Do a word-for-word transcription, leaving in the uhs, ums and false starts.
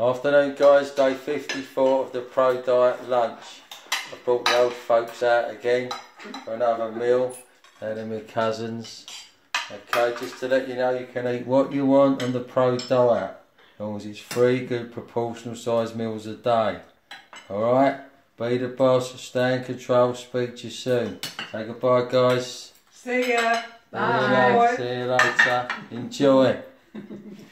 Afternoon guys, day fifty-four of the Prodiet lunch. I brought the old folks out again for another meal. They're my cousins. Okay, just to let you know, you can eat what you want on the Prodiet, as long as it's three good proportional sized meals a day. Alright, be the boss, stay in control, speak to you soon. Say goodbye guys. See ya. Bye. See you later. See you later. Enjoy.